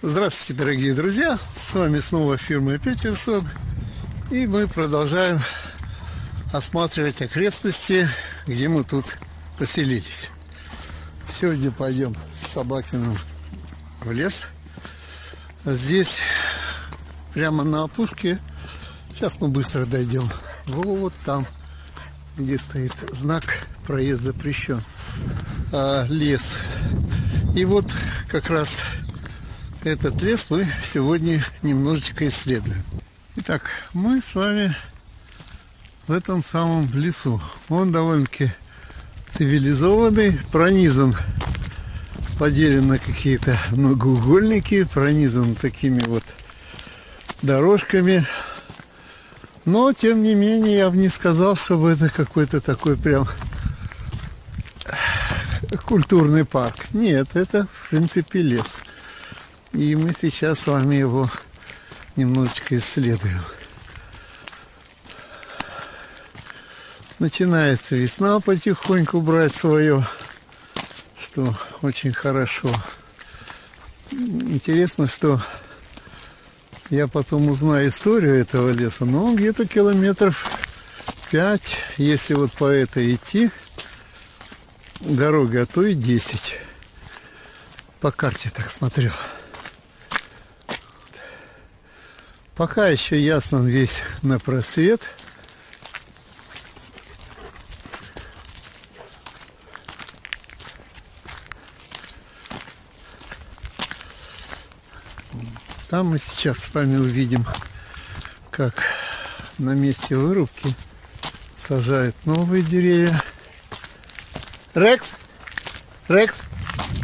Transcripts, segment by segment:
Здравствуйте, дорогие друзья! С вами снова фирма Петерсон. И мы продолжаем осматривать окрестности, где мы тут поселились. Сегодня пойдем с Собакиным в лес. Здесь прямо на опушке. Сейчас мы быстро дойдем. Вот там, где стоит знак «Проезд запрещен». Лес. И вот как раз этот лес мы сегодня немножечко исследуем. Итак, мы с вами в этом самом лесу. Он довольно-таки цивилизованный, пронизан, поделен на какие-то многоугольники, пронизан такими вот дорожками. Но, тем не менее, я бы не сказал, чтобы это какой-то такой прям культурный парк. Нет, это, в принципе, лес. И мы сейчас с вами его немножечко исследуем. Начинается весна потихоньку брать свое, что очень хорошо. Интересно, что я потом узнаю историю этого леса, но он где-то километров 5, если вот по этой идти дорога, а то и 10. По карте так смотрел. Пока еще ясно весь на просвет. Там мы сейчас с вами увидим, как на месте вырубки сажают новые деревья. Рекс! Рекс!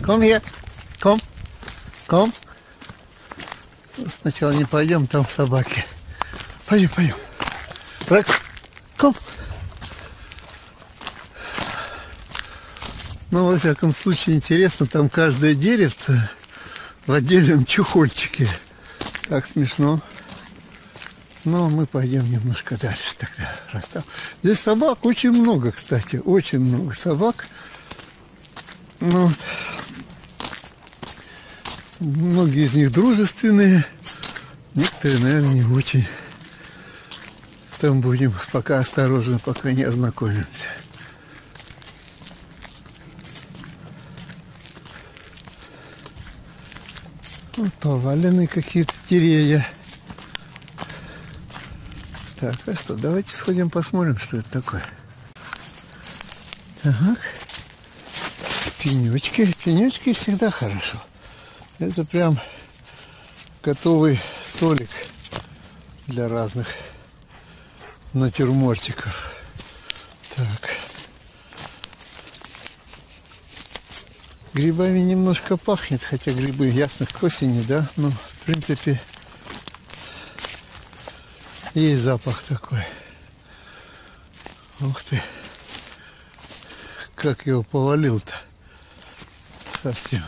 Ком! Сначала не пойдем, там собаки. Пойдем. Рекс, ком. Ну, во всяком случае, интересно, там каждое деревце в отдельном чехольчике. Так смешно. Но мы пойдем немножко дальше тогда. Раз там. Здесь собак очень много, кстати. Очень много собак. Ну, вот. Многие из них дружественные, некоторые, наверное, не очень. Там будем пока осторожно, пока не ознакомимся. Вот повалены какие-то деревья. Так, а что, давайте сходим посмотрим, что это такое. Так, пенечки всегда хорошо. Это прям готовый столик для разных натюрмортиков. Так. Грибами немножко пахнет, хотя грибы ясно к осени, да? Но, в принципе, есть запах такой. Ух ты! Как его повалил-то совсем.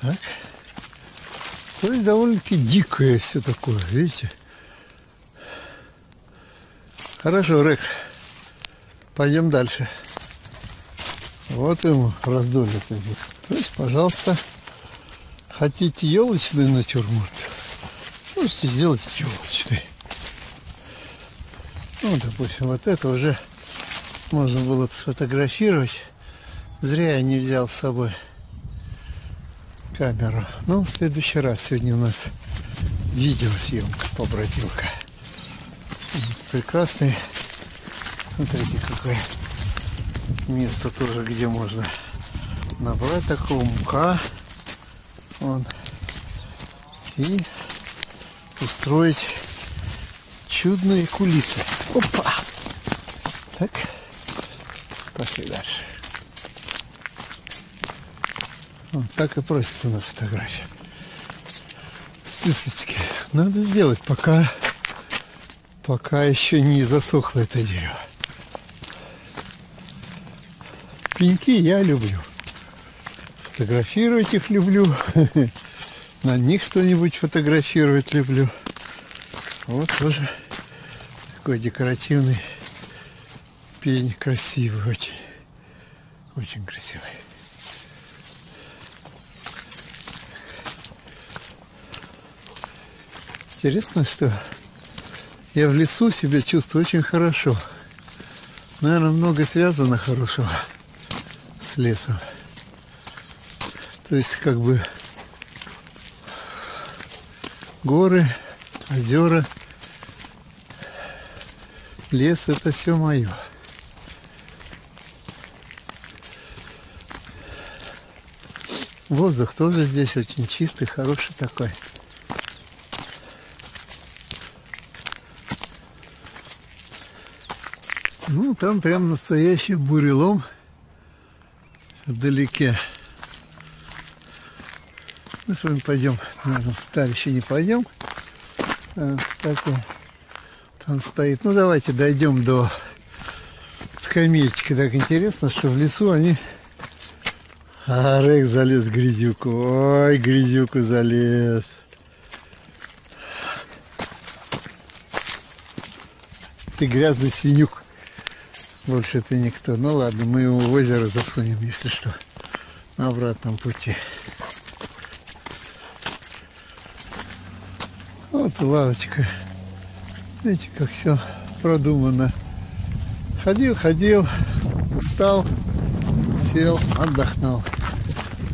Так. То есть довольно-таки дикое все такое, видите? Хорошо, Рекс, пойдем дальше. Вот ему раздолье идет. То есть, пожалуйста, хотите елочный натюрморт, можете сделать елочный. Ну, допустим, вот это уже можно было бы сфотографировать. Зря я не взял с собой камеру. Ну, в следующий раз. Сегодня у нас видеосъемка, побродилка. Прекрасный. Смотрите, какое место тоже, где можно набрать такого мха. Вон. И устроить чудные кулисы. Опа! Так. Пошли дальше. Так и просится на фотографии. Сисочки надо сделать, пока еще не засохло это дерево. Пеньки я люблю. Фотографировать их люблю. На них что-нибудь фотографировать люблю. Вот тоже такой декоративный пень. Красивый очень. Очень красивый. Интересно, что я в лесу себя чувствую очень хорошо. Наверное, много связано хорошего с лесом. То есть, как бы, горы, озера, лес – это все мое. Воздух тоже здесь очень чистый, хороший такой. Ну, там прям настоящий бурелом вдалеке. Мы с вами пойдем, наверное, там еще не пойдем. Там стоит. Ну, давайте дойдем до скамеечки. Так интересно, что в лесу они... А Рекс залез в грязюку. Ой, грязюку залез. Ты грязный свинюк. Больше ты никто. Ну ладно, мы его в озеро засунем, если что. На обратном пути. Вот лавочка. Видите, как все продумано. Ходил, устал, сел, отдохнул.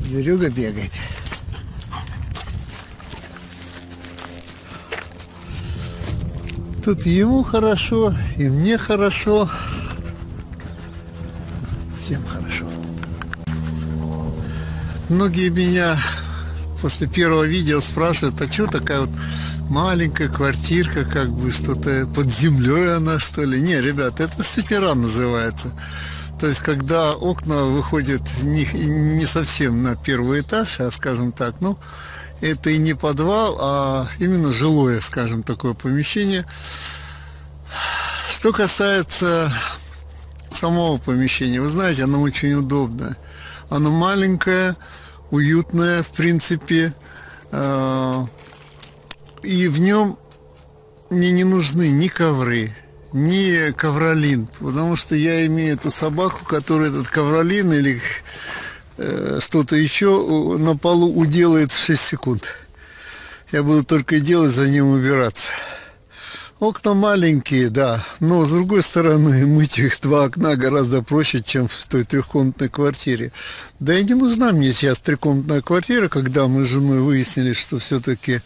Зверюга бегает. Тут ему хорошо, и мне хорошо. Всем хорошо. Многие меня после первого видео спрашивают, а что такая вот маленькая квартирка, как бы что-то под землей она, что ли? Не, ребят, это сутера называется. То есть, когда окна выходят не совсем на первый этаж, а, скажем так, ну, это и не подвал, а именно жилое, скажем, такое помещение. Что касается самого помещения, вы знаете, оно очень удобное. Оно маленькое, уютное, в принципе, и в нем мне не нужны ни ковры, не ковролин, потому что я имею эту собаку, которая этот ковролин или что-то еще на полу уделает в 6 секунд. Я буду только делать, за ним убираться. Окна маленькие, да, но с другой стороны, мыть их два окна гораздо проще, чем в той трехкомнатной квартире. Да и не нужна мне сейчас трехкомнатная квартира, когда мы с женой выяснили, что все-таки...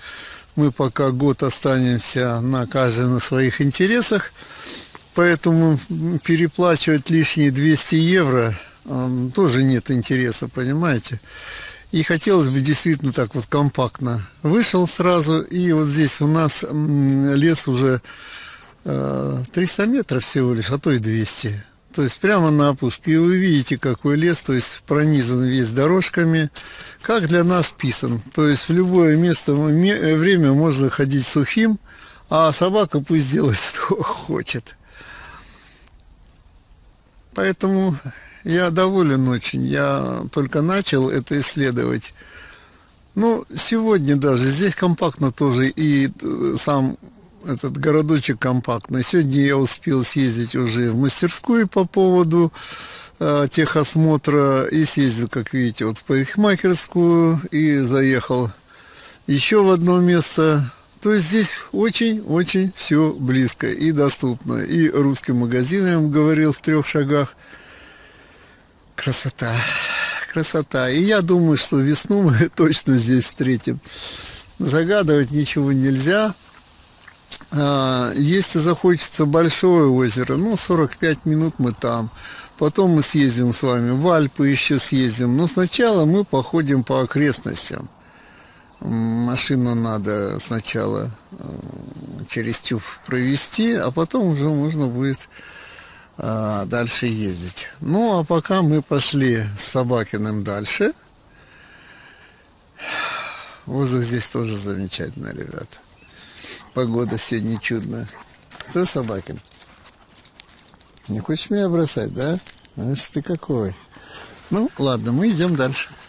Мы пока год останемся на каждый на своих интересах, поэтому переплачивать лишние 200 евро тоже нет интереса, понимаете? И хотелось бы действительно так вот компактно. Вышел сразу, и вот здесь у нас лес уже 300 метров всего лишь, а то и 200. То есть прямо на опушке. И вы видите, какой лес, то есть пронизан весь дорожками, как для нас писан. То есть в любое место, время можно ходить сухим, а собака пусть делает, что хочет. Поэтому я доволен очень. Я только начал это исследовать. Ну, сегодня даже здесь компактно тоже и сам... Этот городочек компактный. Сегодня я успел съездить уже в мастерскую по поводу техосмотра. И съездил, как видите, вот в парикмахерскую. И заехал еще в одно место. То есть здесь очень-очень все близко и доступно. И русский магазин, я вам говорил, в 3 шагах. Красота. Красота. И я думаю, что весну мы точно здесь встретим. Загадывать ничего нельзя. Если захочется большое озеро, ну, 45 минут мы там. Потом мы съездим с вами в Альпы, еще съездим. Но сначала мы походим по окрестностям. Машину надо сначала через ТЮФ провести, а потом уже можно будет дальше ездить. Ну, а пока мы пошли с Собакиным дальше. Воздух здесь тоже замечательный, ребята. Погода сегодня чудная. Кто Собакин? Не хочешь меня бросать, да? Знаешь, ты какой. Ну, ладно, мы идем дальше.